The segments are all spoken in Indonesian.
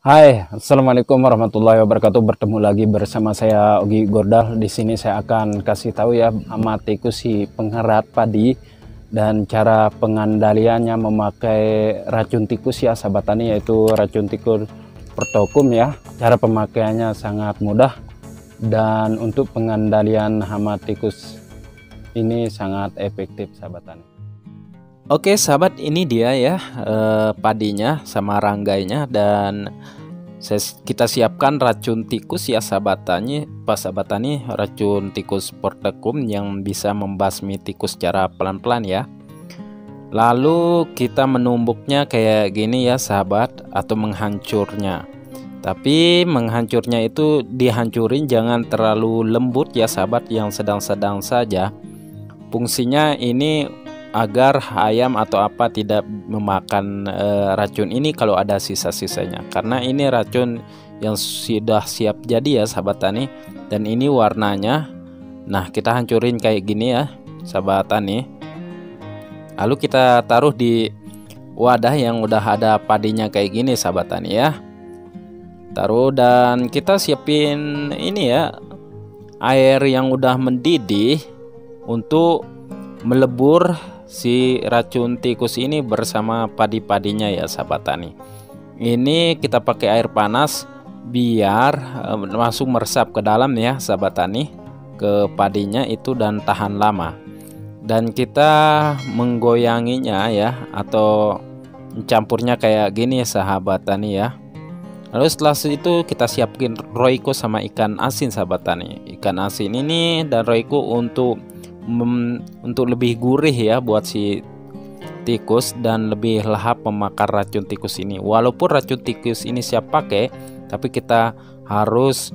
Hai, assalamualaikum warahmatullahi wabarakatuh. Bertemu lagi bersama saya Ogi Gordal. Di sini saya akan kasih tahu ya amatiku pengerat padi dan cara pengandaliannya memakai racun tikus ya sahabat tani, yaitu racun tikus PETROKUM ya. Cara pemakaiannya sangat mudah dan untuk pengandalian hama tikus ini sangat efektif sahabat tani. Oke sahabat, ini dia ya padinya sama ranggainya, dan kita siapkan racun tikus ya sahabat tani. Racun tikus PETROKUM yang bisa membasmi tikus secara pelan-pelan ya. Lalu kita menumbuknya kayak gini ya sahabat, atau menghancurnya. Tapi menghancurnya itu dihancurin jangan terlalu lembut ya sahabat, yang sedang-sedang saja. Fungsinya ini agar ayam atau apa tidak memakan racun ini kalau ada sisa-sisanya, karena ini racun yang sudah siap jadi ya sahabat tani. Dan ini warnanya, nah kita hancurin kayak gini ya sahabat tani, lalu kita taruh di wadah yang udah ada padinya kayak gini sahabat tani ya. Taruh, dan kita siapin ini ya air yang udah mendidih untuk melebur si racun tikus ini bersama padi-padinya ya sahabat tani. Ini kita pakai air panas biar langsung meresap ke dalam ya sahabat tani, ke padinya itu, dan tahan lama. Dan kita menggoyanginya ya, atau mencampurnya kayak gini sahabat tani ya. Lalu setelah itu kita siapkan roiko sama ikan asin sahabat tani. Ikan asin ini dan roiko untuk lebih gurih ya buat si tikus dan lebih lahap memakan racun tikus ini. Walaupun racun tikus ini siap pakai, tapi kita harus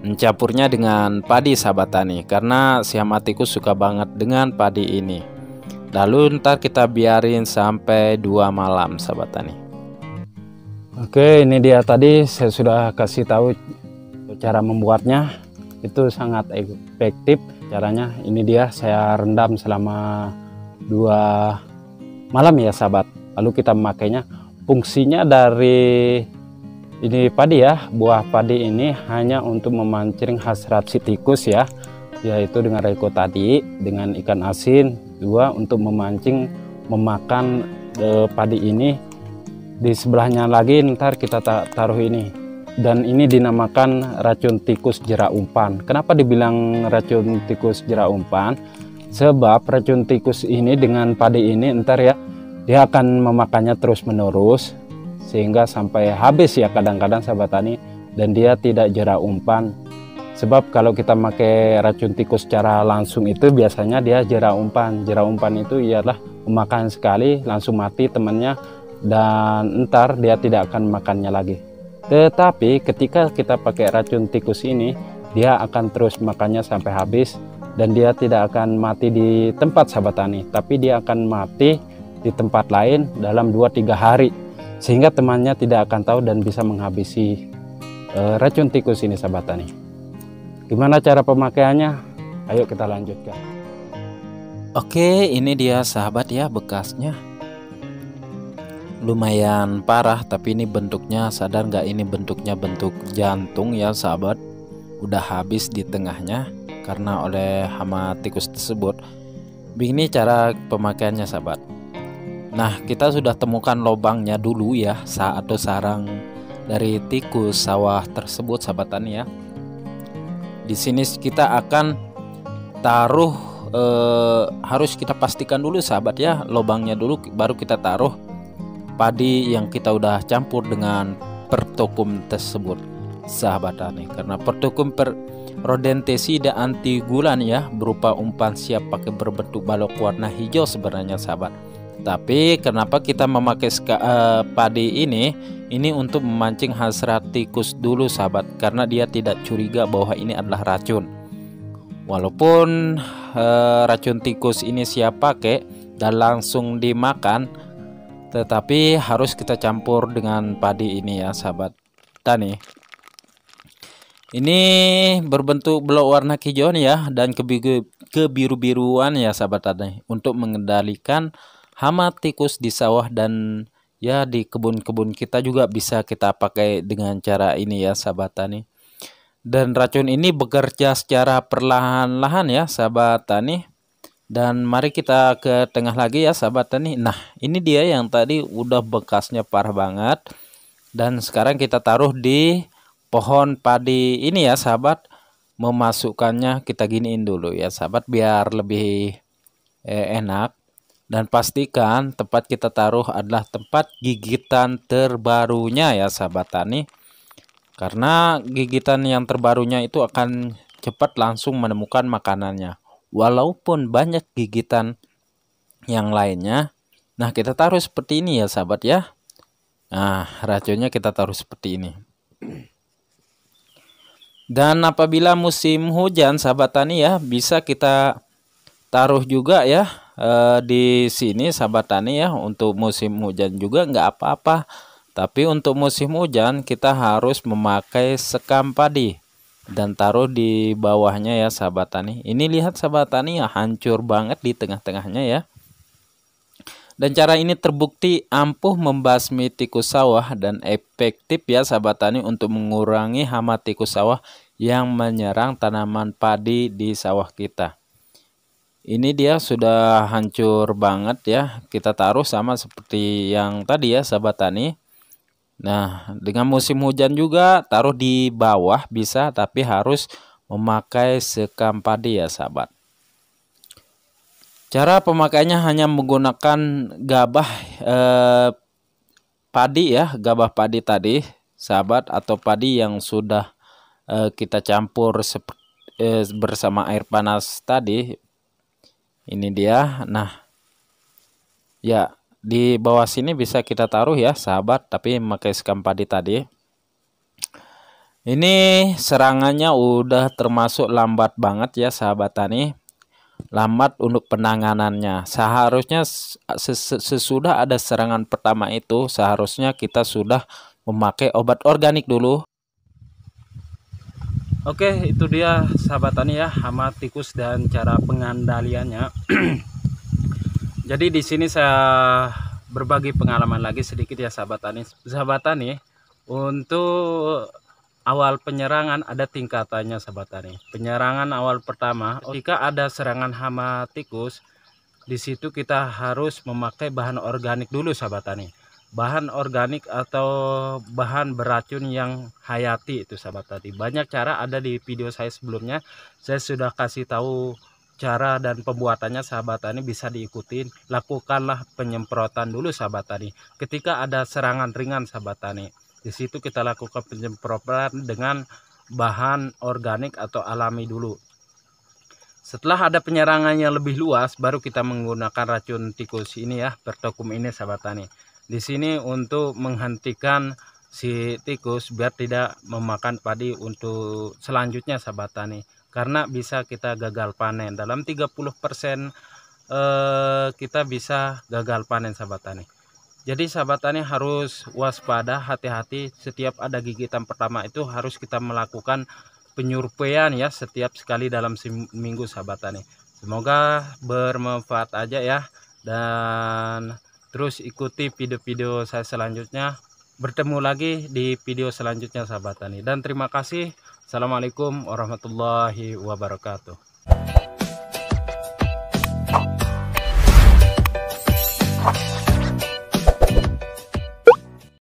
mencampurnya dengan padi sahabat tani, karena si hama tikus suka banget dengan padi ini. Lalu ntar kita biarin sampai 2 malam sahabat tani. Oke, ini dia tadi saya sudah kasih tahu cara membuatnya, itu sangat efektif caranya. Ini dia, saya rendam selama 2 malam ya sahabat, lalu kita memakainya. Fungsinya dari ini padi ya, buah padi ini hanya untuk memancing hasrat si tikus ya, yaitu dengan roiko tadi, dengan ikan asin. 2 untuk memancing memakan padi ini. Di sebelahnya lagi ntar kita taruh ini. Dan ini dinamakan racun tikus jerak umpan. Kenapa dibilang racun tikus jerak umpan? Sebab racun tikus ini dengan padi ini ntar ya, dia akan memakannya terus menerus sehingga sampai habis ya kadang-kadang sahabat tani, dan dia tidak jerak umpan. Sebab kalau kita pakai racun tikus secara langsung itu biasanya dia jerak umpan. Jerak umpan itu ialah memakan sekali langsung mati temannya, dan ntar dia tidak akan makannya lagi. Tetapi ketika kita pakai racun tikus ini, dia akan terus makannya sampai habis, dan dia tidak akan mati di tempat sahabat tani, tapi dia akan mati di tempat lain dalam 2–3 hari, sehingga temannya tidak akan tahu dan bisa menghabisi racun tikus ini sahabat tani. Gimana cara pemakaiannya? Ayo kita lanjutkan. Oke, ini dia sahabat ya bekasnya. Lumayan parah, tapi ini bentuknya, sadar nggak, ini bentuknya bentuk jantung ya sahabat, udah habis di tengahnya karena oleh hama tikus tersebut. Begini cara pemakaiannya sahabat. Nah, kita sudah temukan lubangnya dulu ya, atau sarang dari tikus sawah tersebut sahabat tani ya. Di sini kita akan taruh, harus kita pastikan dulu sahabat ya lubangnya dulu, baru kita taruh padi yang kita udah campur dengan PETROKUM tersebut sahabat tani, karena PETROKUM rodentesida antigulan ya, berupa umpan siap pakai berbentuk balok warna hijau sebenarnya sahabat. Tapi kenapa kita memakai padi ini? Ini untuk memancing hasrat tikus dulu sahabat, karena dia tidak curiga bahwa ini adalah racun. Walaupun racun tikus ini siap pakai dan langsung dimakan, tetapi harus kita campur dengan padi ini ya sahabat tani. Ini berbentuk blok warna hijau ya, dan kebiru-biruan ya sahabat tani, untuk mengendalikan hama tikus di sawah dan ya di kebun-kebun kita juga bisa kita pakai dengan cara ini ya sahabat tani. Dan racun ini bekerja secara perlahan-lahan ya sahabat tani. Dan mari kita ke tengah lagi ya sahabat tani. Nah ini dia yang tadi udah bekasnya parah banget. Dan sekarang kita taruh di pohon padi ini ya sahabat. Memasukkannya kita giniin dulu ya sahabat biar lebih enak. Dan pastikan tempat kita taruh adalah tempat gigitan terbarunya ya sahabat tani. Karena gigitan yang terbarunya itu akan cepat langsung menemukan makanannya. Walaupun banyak gigitan yang lainnya. Nah kita taruh seperti ini ya sahabat ya. Nah racunnya kita taruh seperti ini. Dan apabila musim hujan sahabat tani ya bisa kita taruh juga ya. Di sini sahabat tani ya untuk musim hujan juga nggak apa-apa, tapi untuk musim hujan kita harus memakai sekam padi dan taruh di bawahnya ya sahabat tani. Ini lihat sahabat tani ya hancur banget di tengah-tengahnya ya. Dan cara ini terbukti ampuh membasmi tikus sawah dan efektif ya sahabat tani untuk mengurangi hama tikus sawah yang menyerang tanaman padi di sawah kita. Ini dia sudah hancur banget ya. Kita taruh sama seperti yang tadi ya sahabat tani. Nah dengan musim hujan juga taruh di bawah bisa, tapi harus memakai sekam padi ya sahabat. Cara pemakaiannya hanya menggunakan gabah padi ya. Gabah padi tadi sahabat atau padi yang sudah kita campur bersama air panas tadi. Ini dia. Nah ya di bawah sini bisa kita taruh ya sahabat, tapi memakai sekam padi tadi. Ini serangannya udah termasuk lambat banget ya sahabat tani. Lambat untuk penanganannya. Seharusnya sesudah ada serangan pertama itu seharusnya kita sudah memakai obat organik dulu. Oke, itu dia sahabat tani ya, hama tikus dan cara pengendaliannya. Jadi di sini saya berbagi pengalaman lagi sedikit ya sahabat tani. Sahabat tani, untuk awal penyerangan ada tingkatannya sahabat tani. Penyerangan awal pertama, jika ada serangan hama tikus, di situ kita harus memakai bahan organik dulu sahabat tani. Bahan organik atau bahan beracun yang hayati itu sahabat tani. Banyak cara ada di video saya sebelumnya. Saya sudah kasih tahu cara dan pembuatannya sahabat tani, bisa diikutin. Lakukanlah penyemprotan dulu sahabat tani. Ketika ada serangan ringan sahabat tani, di situ kita lakukan penyemprotan dengan bahan organik atau alami dulu. Setelah ada penyerangan yang lebih luas, baru kita menggunakan racun tikus ini ya, PETROKUM ini sahabat tani. Di sini untuk menghentikan si tikus biar tidak memakan padi untuk selanjutnya sahabat tani. Karena bisa kita gagal panen. Dalam 30% kita bisa gagal panen sahabat tani. Jadi sahabat tani harus waspada, hati-hati. Setiap ada gigitan pertama itu harus kita melakukan penyurpean ya, setiap sekali dalam seminggu sahabat tani. Semoga bermanfaat aja ya. Dan terus ikuti video-video saya selanjutnya. Bertemu lagi di video selanjutnya sahabat tani. Dan terima kasih. Assalamualaikum warahmatullahi wabarakatuh.